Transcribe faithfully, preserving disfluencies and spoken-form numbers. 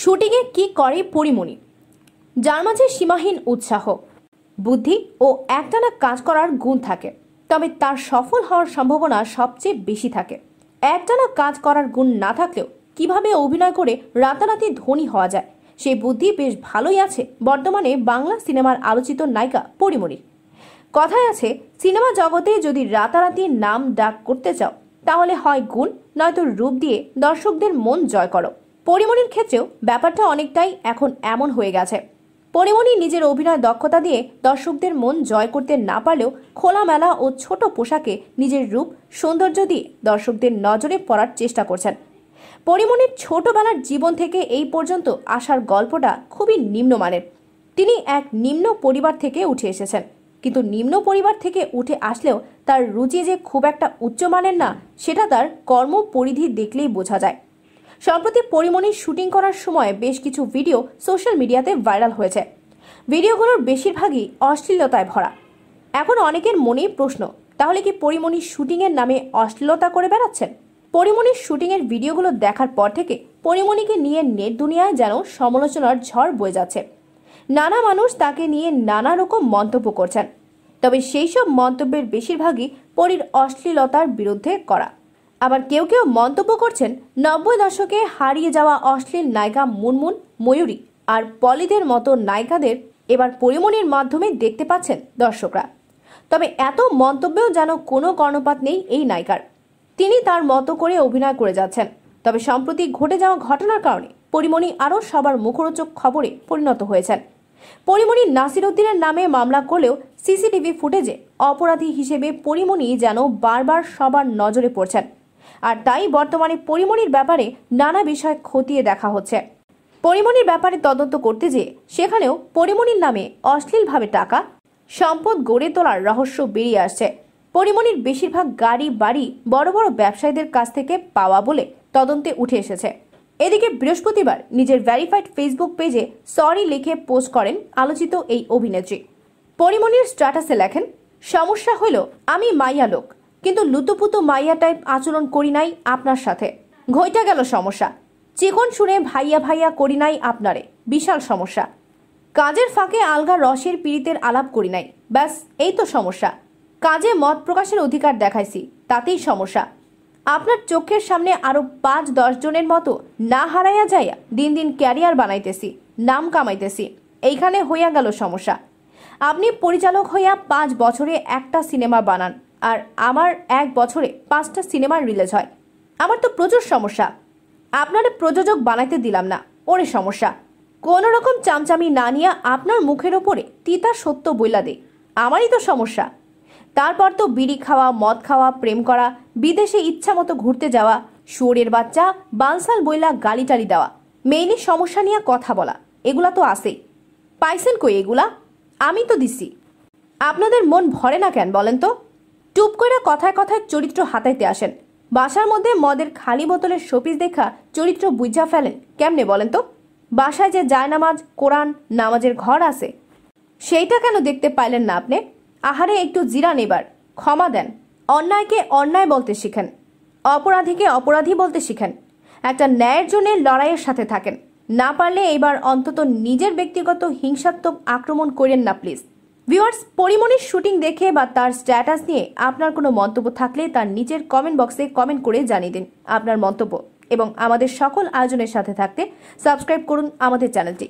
শুটিংয়ে কি করে পরিমণি, যার মাঝে সীমাহীন উৎসাহ, বুদ্ধি ও একটানা কাজ করার গুণ থাকে। তবে তার সফল হওয়ার সম্ভাবনা সবচেয়ে বেশি থাকে। একটানা কাজ করার গুণ না থাকলেও কিভাবে অভিনয় করে রাতারাতি ধনী হওয়া যায় সেই বুদ্ধি বেশ ভালোই আছে বর্তমানে বাংলা সিনেমার আলোচিত নায়িকা পরিমণির। কথায় আছে, সিনেমা জগতে যদি রাতারাতি নাম ডাক করতে চাও তাহলে হয় গুণ নয়তো রূপ দিয়ে দর্শকদের মন জয় করো। পরিমণির ক্ষেত্রেও ব্যাপারটা অনেকটাই এখন এমন হয়ে গেছে। পরিমণি নিজের অভিনয় দক্ষতা দিয়ে দর্শকদের মন জয় করতে না পারলেও খোলামেলা ও ছোট পোশাকে নিজের রূপ সৌন্দর্য দিয়ে দর্শকদের নজরে পড়ার চেষ্টা করছেন। পরিমণির ছোটবেলার জীবন থেকে এই পর্যন্ত আসার গল্পটা খুবই নিম্নমানের। তিনি এক নিম্ন পরিবার থেকে উঠে এসেছেন, কিন্তু নিম্ন পরিবার থেকে উঠে আসলেও তার রুচি যে খুব একটা উচ্চমানের না সেটা তার কর্ম পরিধি দেখলেই বোঝা যায়। সম্প্রতি পরিমণির শুটিং করার সময় বেশ কিছু ভিডিও সোশ্যাল মিডিয়াতে ভাইরাল হয়েছে। ভিডিওগুলোর বেশিরভাগই অশ্লীলতায় ভরা। এখন অনেকের মনেই প্রশ্ন, তাহলে কি পরিমণির শুটিংয়ের নামে অশ্লীলতা করে বেড়াচ্ছেন? পরিমণির শুটিংয়ের ভিডিওগুলো দেখার পর থেকে পরিমণিকে নিয়ে নেট দুনিয়ায় যেন সমালোচনার ঝড় বয়ে যাচ্ছে। নানা মানুষ তাকে নিয়ে নানা রকম মন্তব্য করছেন, তবে সেই সব মন্তব্যের বেশিরভাগই পরির অশ্লীলতার বিরুদ্ধে করা। আবার কেউ কেউ মন্তব্য করছেন নব্বই দশকে হারিয়ে যাওয়া অশ্লীল নায়িকা মুনমুন, ময়ূরী আর পলিদের মতো নায়িকাদের এবার পরিমণির মাধ্যমে দেখতে পাচ্ছেন দর্শকরা। তবে এত মন্তব্যেও যেন কোনো কর্ণপাত নেই এই নায়িকার। তিনি তার মতো করে অভিনয় করে যাচ্ছেন। তবে সম্প্রতি ঘটে যাওয়া ঘটনার কারণে পরিমণি আরও সবার মুখরোচক খবরে পরিণত হয়েছেন। পরিমণি নাসিরুদ্দিনের নামে মামলা করলেও সিসিটিভি ফুটেজে অপরাধী হিসেবে পরিমণি যেন বারবার সবার নজরে পড়ছেন, আর তাই বর্তমানে পরিমণির ব্যাপারে নানা বিষয় খতিয়ে দেখা হচ্ছে। পরিমণির ব্যাপারে তদন্ত করতে যেয়ে সেখানেও পরিমণির নামে অশ্লীলভাবে টাকা, সম্পদ গড়ে তোলার রহস্য বেরিয়ে আসছে। পরিমণির বেশিরভাগ গাড়ি, বাড়ি বড় বড় ব্যবসায়ীদের কাছ থেকে পাওয়া বলে তদন্তে উঠে এসেছে। এদিকে বৃহস্পতিবার নিজের ভেরিফাইড ফেসবুক পেজে সরি লিখে পোস্ট করেন আলোচিত এই অভিনেত্রী। পরিমণির স্ট্যাটাসে লেখেন, সমস্যা হলো আমি মাইয়া লোক, কিন্তু লুতুপুতু মাইয়া টাইপ আচরণ করি নাই আপনার সাথে, ঘইটা গেল সমস্যা। চিকন শুনে ভাইয়া ভাইয়া করি নাই আপনারে, বিশাল সমস্যা। কাজের ফাঁকে আলগা রসের পীড়িতের আলাপ করি নাই, ব্যাস এই তো সমস্যা। কাজে মত প্রকাশের অধিকার দেখাইছি, তাতেই সমস্যা। আপনার চোখের সামনে আরো পাঁচ দশ জনের মতো না হারাইয়া যাইয়া দিন দিন ক্যারিয়ার বানাইতেছি, নাম কামাইতেছি, এইখানে হইয়া গেল সমস্যা। আপনি পরিচালক হইয়া পাঁচ বছরে একটা সিনেমা বানান, আর আমার এক বছরে পাঁচটা সিনেমার রিলিজ হয়, আমার তো প্রচুর সমস্যা। আপনার প্রযোজক বানাইতে দিলাম না, ওরে সমস্যা। কোনো রকম চামচামি না নিয়ে আপনার মুখের ওপরে তিতা সত্য বইলা দে, আমারই তো সমস্যা। তারপর তো বিড়ি খাওয়া, মদ খাওয়া, প্রেম করা, বিদেশে ইচ্ছা মতো ঘুরতে যাওয়া, শুয়োরের বাচ্চা, বানসাল বইলা গালি টালি দেওয়া, মেইনি সমস্যা নিয়ে কথা বলা, এগুলা তো আসেই। পাইছেন কই এগুলা? আমি তো দিছি। আপনাদের মন ভরে না কেন বলেন তো? টুপ করে কথায় কথায় চরিত্র হাতাইতে আসেন, বাসার মধ্যে মদের খালি বোতলের শোপিস দেখা চরিত্র বুঝা ফেলেন কেমনে বলেন তো? বাসায় যে যায় নামাজ, কোরআন, নামাজের ঘর আছে, সেইটা কেন দেখতে পাইলেন না আপনি? আহারে, একটু জিরান, এবার ক্ষমা দেন। অন্যায়কে অন্যায় বলতে শিখেন, অপরাধীকে অপরাধী বলতে শিখেন, একটা ন্যায়ের জন্য লড়াইয়ের সাথে থাকেন। না পারলে এবার অন্তত নিজের ব্যক্তিগত হিংসাত্মক আক্রমণ করেন না প্লিজ। ভিউয়ার্স, পরিমণির শুটিং দেখে বা তার স্ট্যাটাস নিয়ে আপনার কোনো মন্তব্য থাকলে তার নিচের কমেন্ট বক্সে কমেন্ট করে জানিয়ে দিন আপনার মন্তব্য, এবং আমাদের সকল আয়োজনের সাথে থাকতে সাবস্ক্রাইব করুন আমাদের চ্যানেলটি।